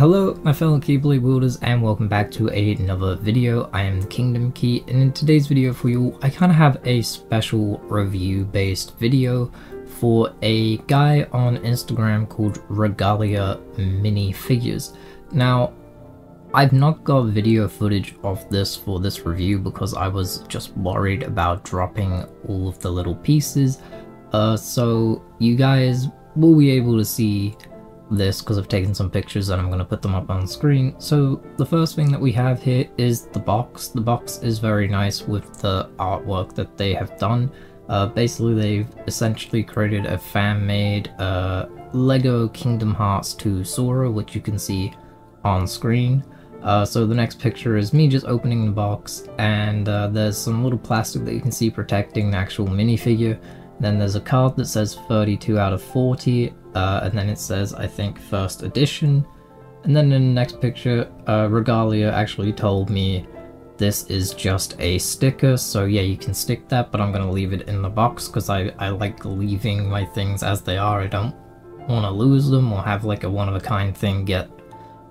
Hello my fellow Keyblade wielders and welcome back to another video. I am the Kingdom Key and in today's video for you I kind of have a special review based video for a guy on Instagram called Regalia Mini Figures. Now I've not got video footage of this for this review because I was just worried about dropping all of the little pieces. So you guys will be able to see this because I've taken some pictures and I'm going to put them up on screen. So the first thing that we have here is the box. The box is very nice with the artwork that they have done. Basically they've essentially created a fan-made LEGO Kingdom Hearts 2 Sora, which you can see on screen. So the next picture is me just opening the box, and there's some little plastic that you can see protecting the actual minifigure. Then there's a card that says 32 out of 40, and then it says, I think, first edition. And then in the next picture, Regalia actually told me this is just a sticker, so yeah, you can stick that, but I'm going to leave it in the box because I like leaving my things as they are. I don't want to lose them or have like a one-of-a-kind thing get,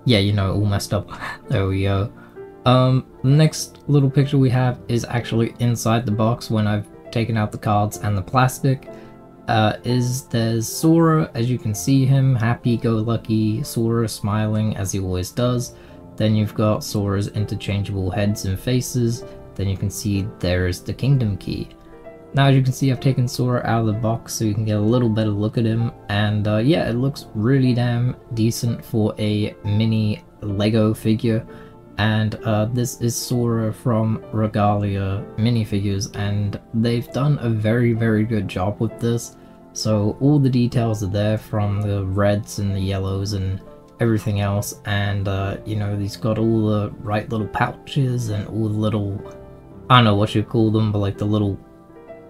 yeah, you know, all messed up. There we go. The next little picture we have is actually inside the box when I've taken out the cards and the plastic. There's Sora, as you can see him, happy-go-lucky Sora smiling as he always does. Then you've got Sora's interchangeable heads and faces. Then you can see there is the Kingdom Key. Now as you can see I've taken Sora out of the box so you can get a little better look at him, and yeah, it looks really damn decent for a mini LEGO figure. And this is Sora from Regalia Minifigures, and they've done a very good job with this. So all the details are there from the reds and the yellows and everything else, and you know, he's got all the right little pouches and all the little, I don't know what you call them, but like the little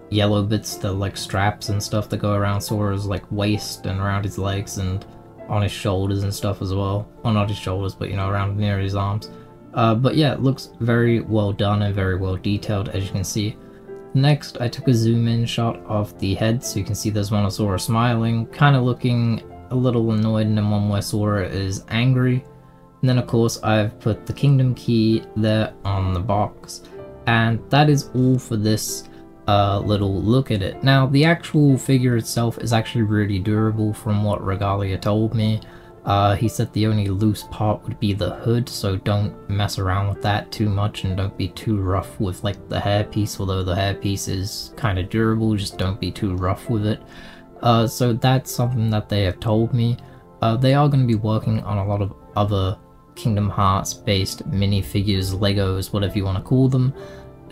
yellow bits, the like straps and stuff that go around Sora's like waist and around his legs and on his shoulders and stuff as well. Well, not his shoulders, but you know, around near his arms. But yeah, it looks very well done and very well detailed, as you can see. Next, I took a zoom in shot of the head, so you can see there's one of Sora smiling, kind of looking a little annoyed, and then one where Sora is angry. And then of course I've put the Kingdom Key there on the box. And that is all for this little look at it. Now the actual figure itself is actually really durable from what Regalia told me. He said the only loose part would be the hood, so don't mess around with that too much and don't be too rough with like the hairpiece, although the hairpiece is kind of durable, just don't be too rough with it. So that's something that they have told me. They are going to be working on a lot of other Kingdom Hearts based minifigures, Legos, whatever you want to call them.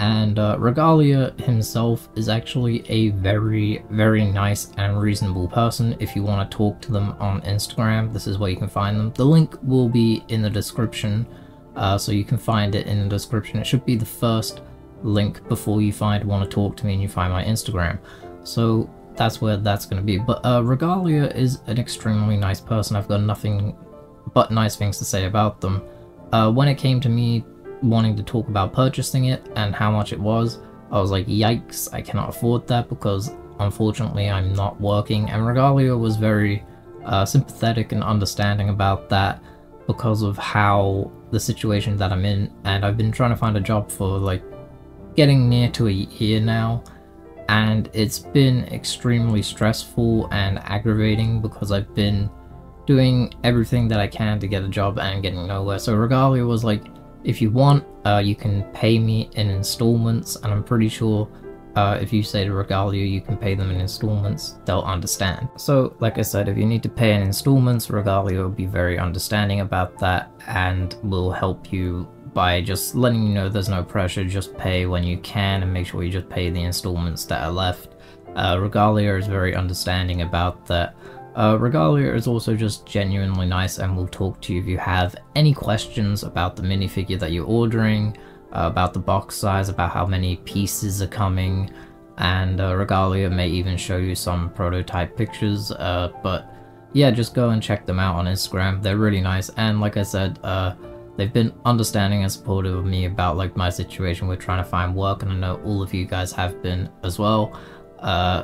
And Regalia himself is actually a very nice and reasonable person. If you want to talk to them on Instagram, this is where you can find them. The link will be in the description, so you can find it in the description. It should be the first link before you find want to talk to me and you find my Instagram. So that's where that's going to be. But Regalia is an extremely nice person. I've got nothing but nice things to say about them. When it came to me wanting to talk about purchasing it and how much it was, I was like, yikes, I cannot afford that because unfortunately I'm not working. And Regalia was very sympathetic and understanding about that because of how the situation that I'm in, and I've been trying to find a job for like getting near to a year now, and it's been extremely stressful and aggravating because I've been doing everything that I can to get a job and getting nowhere. So Regalia was like, if you want, you can pay me in installments, and I'm pretty sure if you say to Regalia you can pay them in installments, they'll understand. So like I said, if you need to pay in installments, Regalia will be very understanding about that and will help you by just letting you know there's no pressure, just pay when you can and make sure you just pay the installments that are left. Regalia is very understanding about that. Regalia is also just genuinely nice and will talk to you if you have any questions about the minifigure that you're ordering, about the box size, about how many pieces are coming, and Regalia may even show you some prototype pictures, but yeah, just go and check them out on Instagram. They're really nice, and like I said, they've been understanding and supportive of me about like my situation with trying to find work, and I know all of you guys have been as well.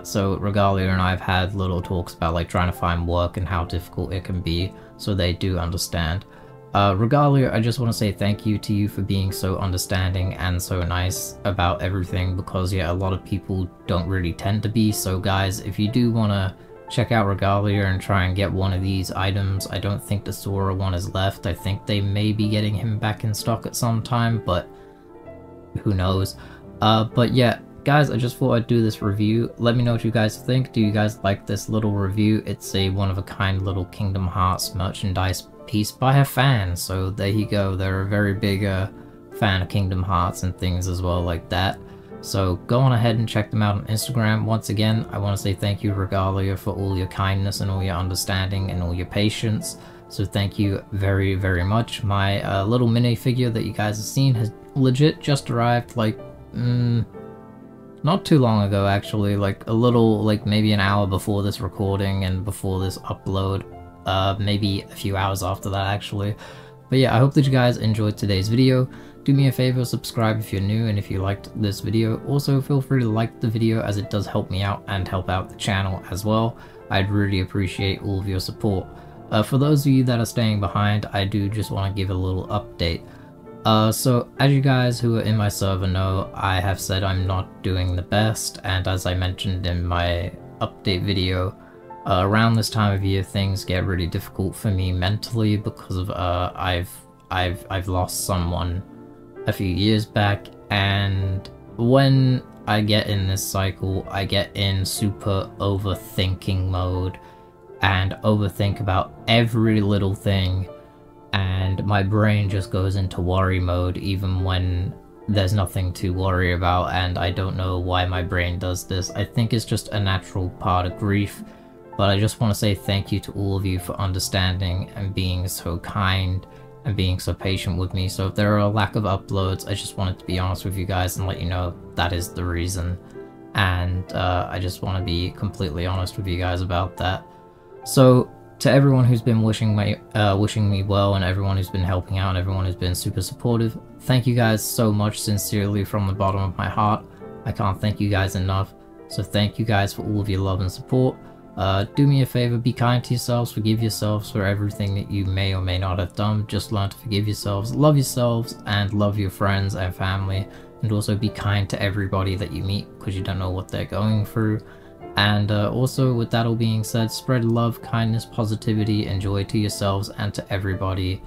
So Regalia and I have had little talks about like trying to find work and how difficult it can be, so they do understand. Regalia, I just want to say thank you to you for being so understanding and so nice about everything, because yeah, a lot of people don't really tend to be. So guys, if you do want to check out Regalia and try and get one of these items, I don't think the Sora one is left. I think they may be getting him back in stock at some time, but who knows. But yeah, guys, I just thought I'd do this review. Let me know what you guys think. Do you guys like this little review? It's a one-of-a-kind little Kingdom Hearts merchandise piece by a fan, so there you go. They're a very big fan of Kingdom Hearts and things as well like that. So go on ahead and check them out on Instagram. Once again, I want to say thank you, Regalia, for all your kindness and all your understanding and all your patience. So thank you very, very much. My little minifigure that you guys have seen has legit just arrived, like, not too long ago actually, like a little, like maybe an hour before this recording and before this upload, maybe a few hours after that actually. But yeah, I hope that you guys enjoyed today's video. Do me a favor, subscribe if you're new and if you liked this video. Also feel free to like the video, as it does help me out and help out the channel as well. I'd really appreciate all of your support. For those of you that are staying behind, I do just want to give a little update. So as you guys who are in my server know, I have said I'm not doing the best, and as I mentioned in my update video, around this time of year things get really difficult for me mentally, because of I've lost someone a few years back, and when I get in this cycle, I get in super overthinking mode and overthink about every little thing. And my brain just goes into worry mode even when there's nothing to worry about, and I don't know why my brain does this. I think it's just a natural part of grief, but I just want to say thank you to all of you for understanding and being so kind and being so patient with me. So if there are a lack of uploads, I just wanted to be honest with you guys and let you know that is the reason, and I just want to be completely honest with you guys about that. So to everyone who's been wishing me well, and everyone who's been helping out, and everyone who's been super supportive, thank you guys so much, sincerely, from the bottom of my heart. I can't thank you guys enough, so thank you guys for all of your love and support. Do me a favor, be kind to yourselves, forgive yourselves for everything that you may or may not have done. Just learn to forgive yourselves, and love your friends and family, and also be kind to everybody that you meet, because you don't know what they're going through. And also, with that all being said, spread love, kindness, positivity, and joy to yourselves and to everybody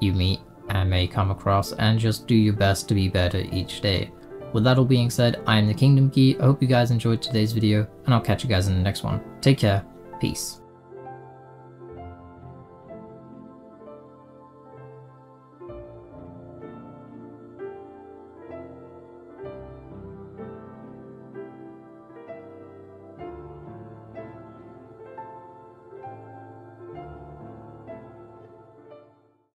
you meet and may come across, and just do your best to be better each day. With that all being said, I am the Kingdom Key. I hope you guys enjoyed today's video, and I'll catch you guys in the next one. Take care. Peace.